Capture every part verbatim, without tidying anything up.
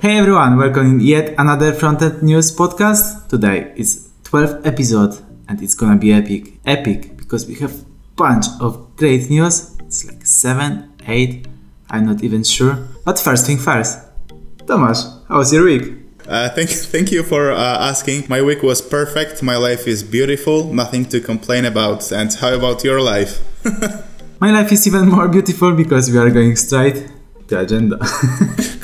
Hey everyone, welcome in yet another Frontend News podcast. Today is twelfth episode and it's gonna be epic. Epic because we have bunch of great news. It's like seven, eight, I'm not even sure. But first thing first, Tomasz, how was your week? Uh, thank, thank you for uh, asking. My week was perfect, my life is beautiful, nothing to complain about. And how about your life? My life is even more beautiful because we are going straight the agenda.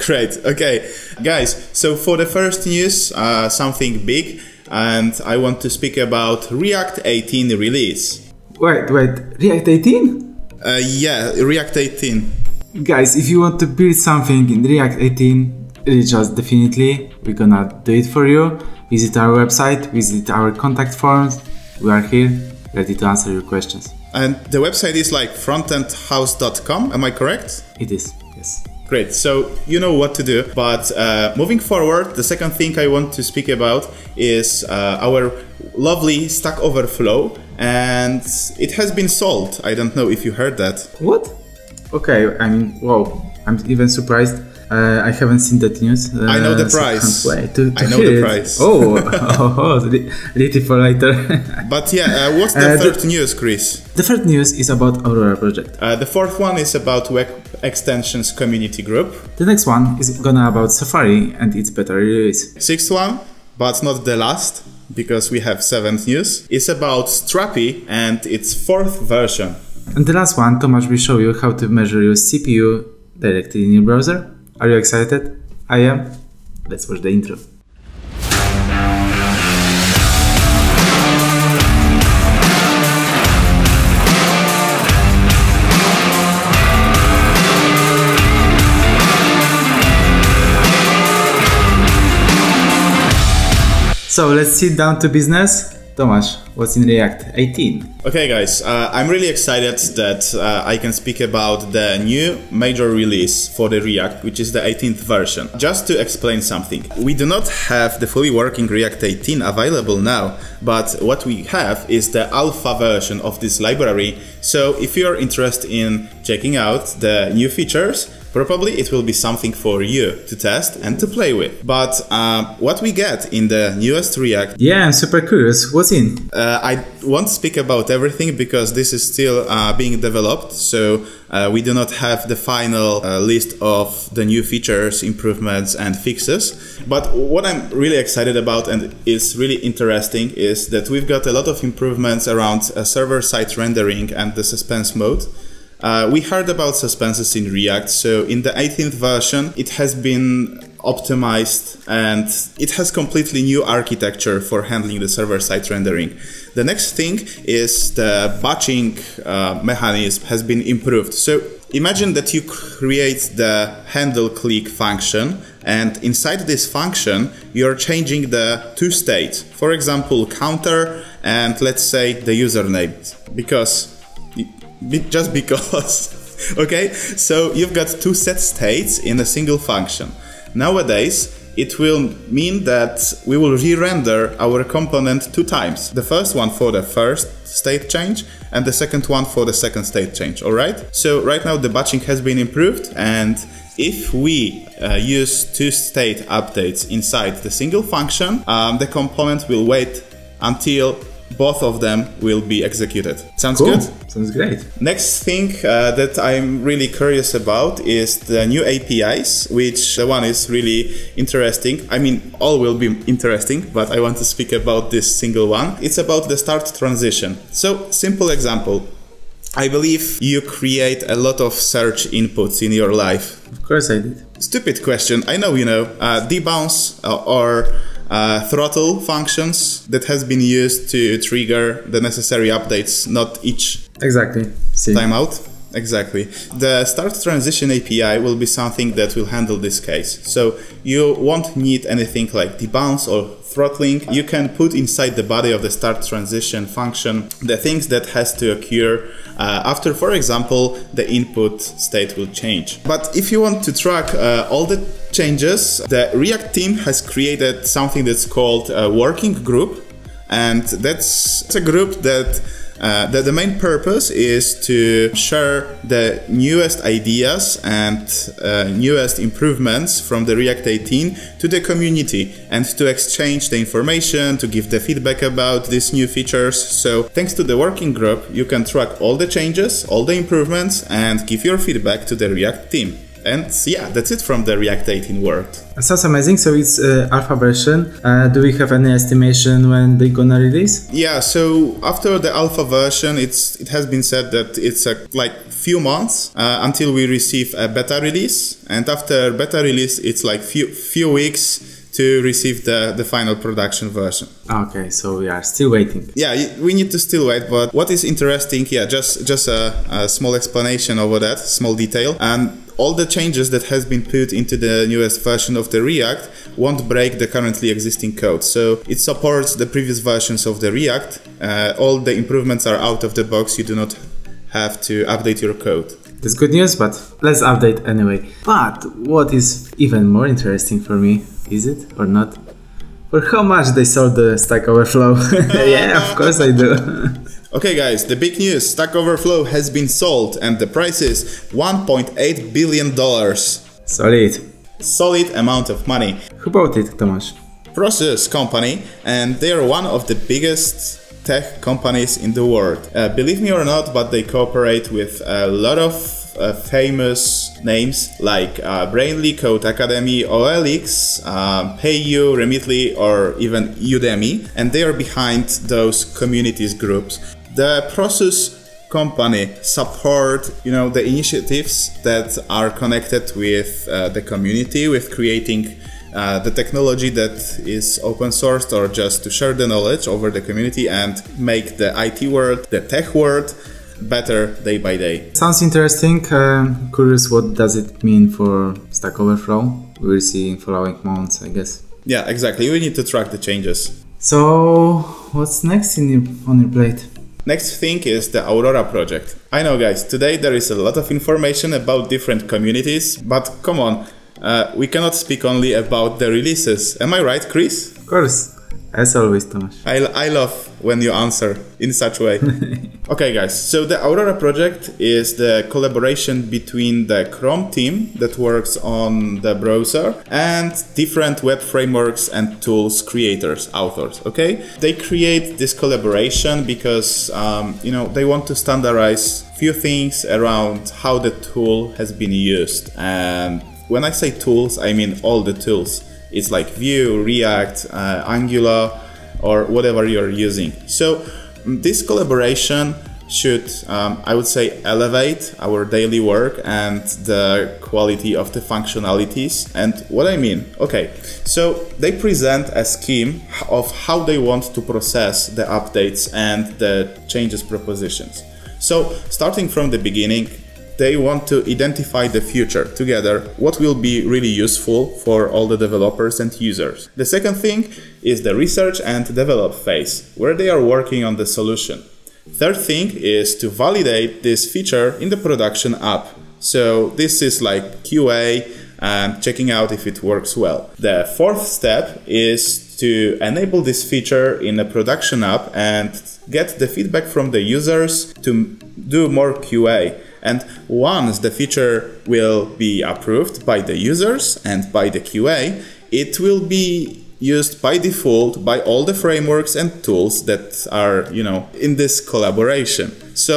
Great. Okay, guys, so for the first news, uh, something big, and I want to speak about React eighteen release. Wait, wait, React eighteen? Uh, yeah, React eighteen. Guys, if you want to build something in React eighteen, reach us definitely. We're gonna do it for you. Visit our website, visit our contact forms. We are here, ready to answer your questions. And the website is like frontend house dot com, am I correct? It is, yes. Great, so you know what to do, but uh, moving forward, the second thing I want to speak about is uh, our lovely Stack Overflow, and it has been solved. I don't know if you heard that. What? Okay, I mean, wow, I'm even surprised. Uh, I haven't seen that news. Uh, I know the price. So I, to, to I know the it. price. Oh, oh, oh re ready for later. But yeah, uh, what's the uh, third the, news, Chris? The third news is about Aurora Project. Uh, the fourth one is about Web Extensions Community Group. The next one is gonna about Safari and its beta release. Sixth one, but not the last, because we have seventh news, is about Strapi and its fourth version. And the last one, Tomasz will show you how to measure your C P U directly in your browser. Are you excited? I am. Let's watch the intro. So let's sit down to business. Tomasz, what's in React eighteen? Okay guys, uh, I'm really excited that uh, I can speak about the new major release for the React, which is the eighteenth version. Just to explain something, we do not have the fully working React eighteen available now, but what we have is the alpha version of this library. So if you're interested in checking out the new features, probably it will be something for you to test and to play with. But uh, what we get in the newest React... Yeah, I'm super curious. What's in? Uh, I won't speak about everything because this is still uh, being developed. So uh, we do not have the final uh, list of the new features, improvements and fixes. But what I'm really excited about and is really interesting is that we've got a lot of improvements around uh, server-side rendering and the suspense mode. Uh, we heard about suspenses in React, so in the eighteenth version it has been optimized and it has completely new architecture for handling the server-side rendering. The next thing is the batching uh, mechanism has been improved. So imagine that you create the handle click function, and inside this function you're changing the two states. For example, counter and let's say the username, because just because. Okay, so you've got two set states in a single function. Nowadays it will mean that we will re-render our component two times. The first one for the first state change and the second one for the second state change. All right, so right now the batching has been improved, and if we uh, use two state updates inside the single function, um, the component will wait until both of them will be executed. Sounds cool. Good? Sounds great. Next thing uh, that I'm really curious about is the new A P Is, which the one is really interesting. I mean, all will be interesting, but I want to speak about this single one. It's about the start transition. So, simple example. I believe you create a lot of search inputs in your life. Of course I did. Stupid question. I know, you know, uh, debounce uh, or Uh, throttle functions that has been used to trigger the necessary updates, not each exactly Same. timeout. Exactly. The start transition A P I will be something that will handle this case. So you won't need anything like debounce or throttling. You can put inside the body of the start transition function the things that has to occur uh, after, for example, the input state will change. But if you want to track uh, all the changes, the React team has created something that's called a working group. And that's a group that Uh, the, the main purpose is to share the newest ideas and uh, newest improvements from the React eighteen to the community and to exchange the information, to give the feedback about these new features. So thanks to the working group, you can track all the changes, all the improvements and give your feedback to the React team. And yeah, that's it from the React eighteen world. Sounds amazing. So it's uh, alpha version. Uh, do we have any estimation when they're gonna release? Yeah, so after the alpha version, it's it has been said that it's a like few months uh, until we receive a beta release, and after beta release, it's like few few weeks to receive the, the final production version. Okay, so we are still waiting. Yeah, we need to still wait, but what is interesting, yeah, just, just a, a small explanation over that, small detail. And all the changes that has been put into the newest version of the React won't break the currently existing code. So it supports the previous versions of the React. Uh, all the improvements are out of the box. You do not have to update your code. That's good news, but let's update anyway. But what is even more interesting for me, is it or not? For how much they sold the Stack Overflow? Yeah, of course I do. Okay guys, the big news, Stack Overflow has been sold and the price is one point eight billion dollars. Solid. Solid amount of money. Who bought it, Tomasz? Prosus company, and they are one of the biggest tech companies in the world. Uh, believe me or not, but they cooperate with a lot of uh, famous names like uh, Brainly, Code Academy, O L X, uh, PayU, Remitly, or even Udemy, and they are behind those communities groups. The Prosus company support, you know, the initiatives that are connected with uh, the community, with creating Uh, the technology that is open sourced, or just to share the knowledge over the community and make the I T world, the tech world, better day by day. Sounds interesting. Uh, curious, what does it mean for Stack Overflow? We'll see in following months, I guess. Yeah, exactly. We need to track the changes. So, what's next in your, on your plate? Next thing is the Aurora project. I know, guys, today there is a lot of information about different communities, but come on. Uh, we cannot speak only about the releases. Am I right, Chris? Of course. As always, Tomasz. I, I love when you answer in such a way. Okay, guys, so the Aurora project is the collaboration between the Chrome team that works on the browser and different web frameworks and tools creators, authors, okay? They create this collaboration because, um, you know, they want to standardize few things around how the tool has been used. And when I say tools, I mean all the tools. It's like Vue, React, uh, Angular, or whatever you're using. So this collaboration should, um, I would say, elevate our daily work and the quality of the functionalities. And what I mean, okay, so they present a scheme of how they want to process the updates and the changes propositions. So starting from the beginning, they want to identify the future together, what will be really useful for all the developers and users. The second thing is the research and develop phase, where they are working on the solution. Third thing is to validate this feature in the production app. So this is like Q A and checking out if it works well. The fourth step is to enable this feature in a production app and get the feedback from the users to do more Q A. And once the feature will be approved by the users and by the Q A, it will be used by default by all the frameworks and tools that are, you know, in this collaboration. So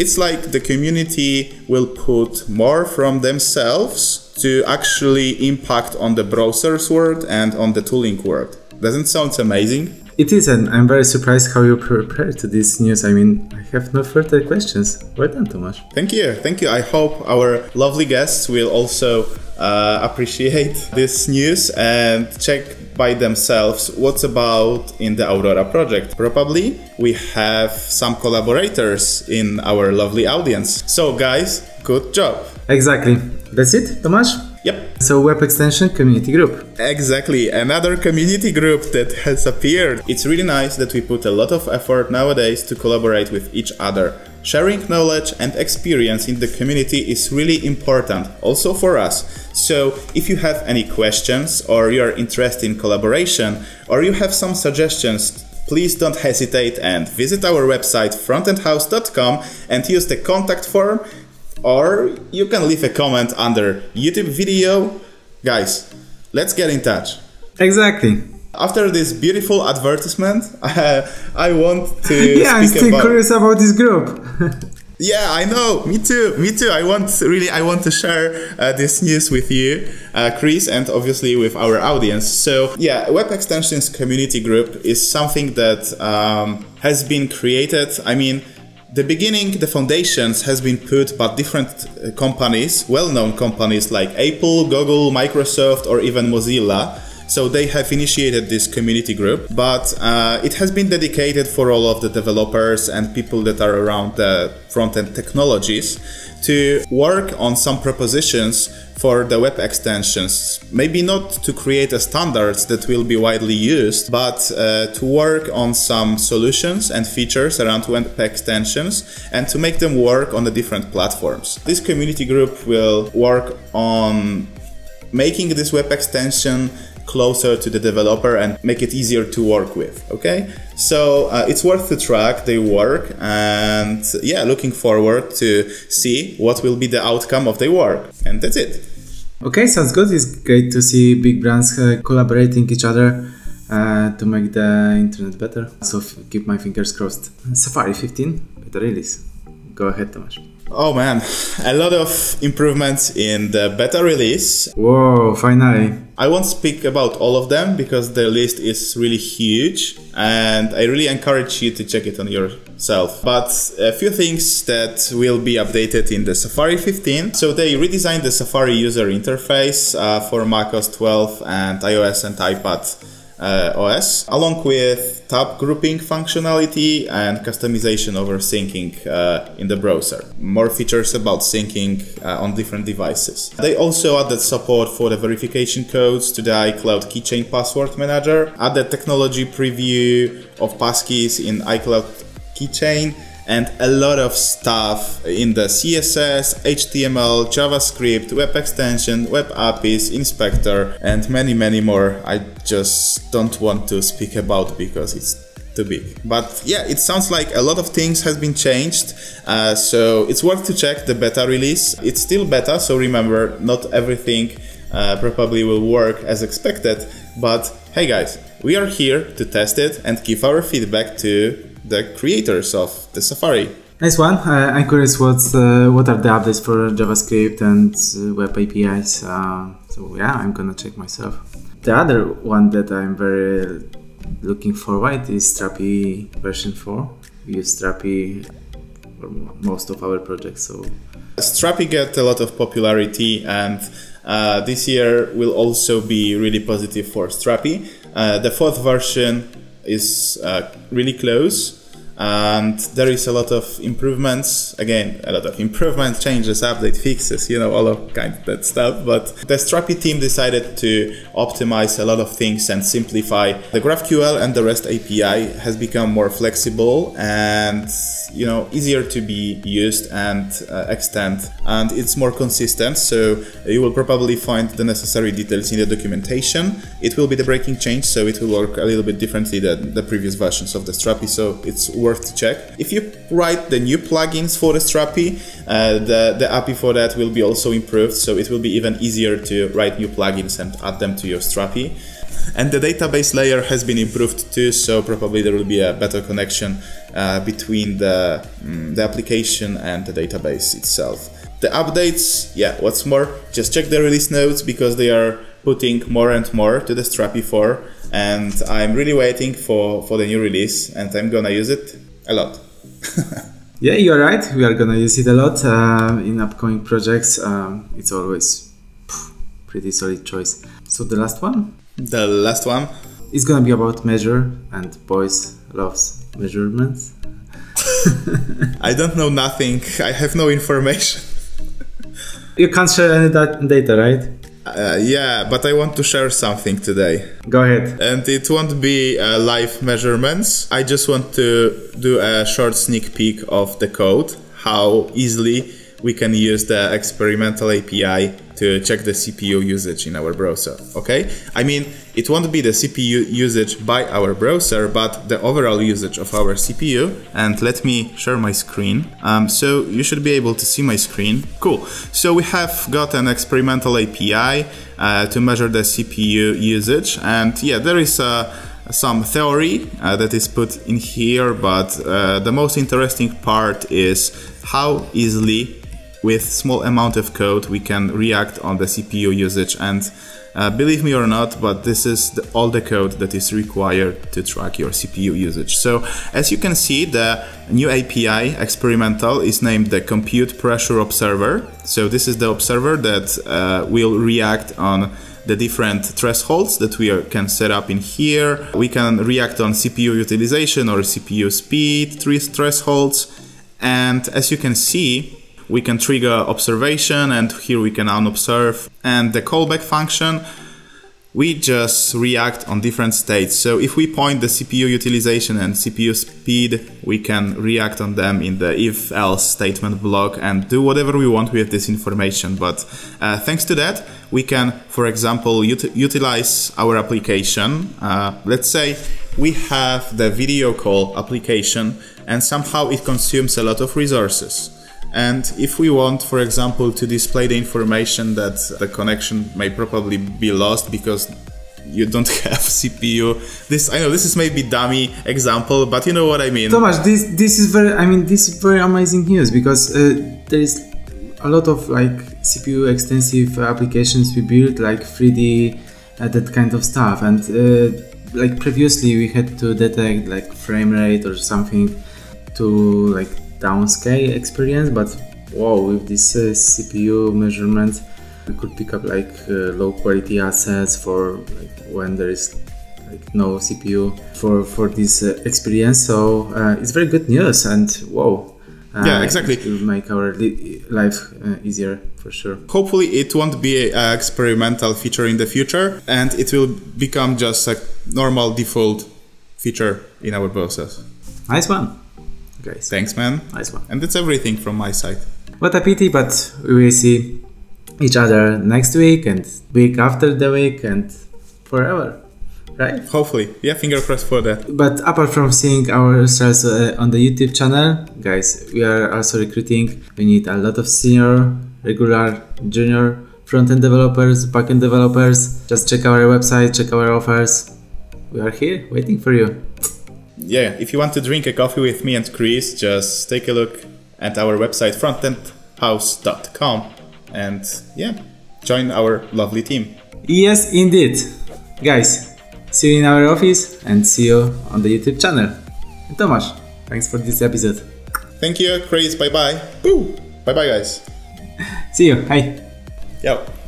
it's like the community will put more from themselves to actually impact on the browser's world and on the tooling world. Doesn't sound amazing? It is, and I'm very surprised how you prepared to this news. I mean, I have no further questions. Well done, Tomasz. Thank you, thank you. I hope our lovely guests will also uh, appreciate this news and check by themselves what's about in the Aurora project. Probably we have some collaborators in our lovely audience. So guys, good job. Exactly. That's it, Tomasz? Yep. So Web Extension Community Group. Exactly, another community group that has appeared. It's really nice that we put a lot of effort nowadays to collaborate with each other. Sharing knowledge and experience in the community is really important, also for us. So if you have any questions or you are interested in collaboration or you have some suggestions, please don't hesitate and visit our website frontend house dot com and use the contact form, or you can leave a comment under YouTube video. Guys, let's get in touch. Exactly. After this beautiful advertisement, uh, I want to Yeah, I'm still about... curious about this group. Yeah, I know. Me too. Me too. I want really I want to share uh, this news with you, uh, Chris, and obviously with our audience. So yeah, Web Extensions Community Group is something that um, has been created. I mean, the beginning, the foundations has been put by different uh, companies, well-known companies like Apple, Google, Microsoft, or even Mozilla. So they have initiated this community group, but uh, it has been dedicated for all of the developers and people that are around the front-end technologies to work on some propositions for the web extensions. Maybe not to create a standards that will be widely used, but uh, to work on some solutions and features around web extensions and to make them work on the different platforms. This community group will work on making this web extension closer to the developer and make it easier to work with, okay? So uh, it's worth to track their work, and yeah, looking forward to see what will be the outcome of their work. And that's it. Okay, sounds good. It's great to see big brands uh, collaborating each other uh, to make the internet better. So keep my fingers crossed. Safari fifteen, beta release. Go ahead, Tomasz. Oh man, a lot of improvements in the beta release. Whoa, finally. I won't speak about all of them because the list is really huge and I really encourage you to check it on yourself. But a few things that will be updated in the Safari fifteen. So they redesigned the Safari user interface uh, for Mac O S twelve and iOS and iPad Uh, O S, along with tab grouping functionality and customization over syncing uh, in the browser. More features about syncing uh, on different devices. They also added support for the verification codes to the iCloud Keychain password manager, added technology preview of passkeys in iCloud Keychain, and a lot of stuff in the C S S, H T M L, JavaScript, web extension, web A P Is, inspector, and many, many more. I just don't want to speak about because it's too big. But yeah, it sounds like a lot of things has been changed. Uh, so it's worth to check the beta release. It's still beta, so remember, not everything uh, probably will work as expected. But hey guys, we are here to test it and give our feedback to the creators of the Safari. Nice one. Uh, I'm curious what's, uh, what are the updates for JavaScript and uh, web A P Is. Uh, so yeah, I'm gonna check myself. The other one that I'm very looking forward to is Strapi version four. We use Strapi for most of our projects. So Strapi get a lot of popularity, and uh, this year will also be really positive for Strapi. Uh, the fourth version is uh, really close, and there is a lot of improvements, again a lot of improvements, changes, update, fixes, you know, all of kind of that stuff. But the Strapi team decided to optimize a lot of things and simplify the GraphQL, and the REST A P I has become more flexible and, you know, easier to be used and uh, extend, and it's more consistent, so you will probably find the necessary details in the documentation. It will be the breaking change, so it will work a little bit differently than the previous versions of the Strapi, so it's worth to check. If you write the new plugins for the Strapi, uh, the, the A P I for that will be also improved, so it will be even easier to write new plugins and add them to your Strapi. And the database layer has been improved too, so probably there will be a better connection uh, between the, mm, the application and the database itself. The updates, yeah, what's more, just check the release notes because they are putting more and more to the Strapi four, and I'm really waiting for, for the new release, and I'm gonna use it a lot. Yeah, you're right, we are gonna use it a lot uh, in upcoming projects. Um, it's always pff, pretty solid choice. So the last one? The last one? It's gonna be about measure, and boys loves measurements. I don't know nothing, I have no information. You can't share any data, right? Uh, yeah, but I want to share something today. Go ahead. And it won't be uh, live measurements. I just want to do a short sneak peek of the code, how easily we can use the experimental A P I to check the C P U usage in our browser, okay? I mean, it won't be the C P U usage by our browser, but the overall usage of our C P U. And let me share my screen. Um, so you should be able to see my screen. Cool. So we have got an experimental A P I uh, to measure the C P U usage. And yeah, there is a some theory uh, that is put in here, but uh, the most interesting part is how easily, with small amount of code, we can react on the C P U usage. And uh, believe me or not, but this is the, all the code that is required to track your C P U usage. So as you can see, the new A P I experimental is named the Compute Pressure Observer. So this is the observer that uh, will react on the different thresholds that we are, can set up in here. We can react on C P U utilization or C P U speed, three thresholds. And as you can see, we can trigger observation, and here we can unobserve. And the callback function, we just react on different states. So if we point the C P U utilization and C P U speed, we can react on them in the if-else statement block and do whatever we want with this information. But uh, thanks to that, we can, for example, ut utilize our application. Uh, let's say we have the video call application, and somehow it consumes a lot of resources. And if we want, for example, to display the information that the connection may probably be lost because you don't have C P U. This, I know this is maybe dummy example, but you know what I mean. Tomasz, this this is very, I mean, this is very amazing news, because uh, there is a lot of like C P U extensive applications we built, like three D, uh, that kind of stuff. And uh, like previously we had to detect like frame rate or something to like downscale experience, but wow, with this uh, C P U measurement, we could pick up like uh, low quality assets for like, when there is like no C P U for for this uh, experience. So uh, it's very good news, and wow. Uh, yeah, exactly. It will make our life uh, easier, for sure. Hopefully it won't be an experimental feature in the future, and it will become just a normal default feature in our process. Nice one. Guys. Thanks, man. Nice one. And that's everything from my side. What a pity, but we will see each other next week and week after the week and forever, right? Hopefully. Yeah, finger crossed for that. But apart from seeing ourselves uh, on the YouTube channel, guys, we are also recruiting. We need a lot of senior, regular, junior, front-end developers, back-end developers. Just check our website, check our offers. We are here waiting for you. Yeah, if you want to drink a coffee with me and Chris, just take a look at our website frontend house dot com and yeah, join our lovely team. Yes, indeed. Guys, see you in our office and see you on the YouTube channel. And Tomasz, thanks for this episode. Thank you, Chris. Bye-bye. Bye-bye, guys. See you. Hi. Yo.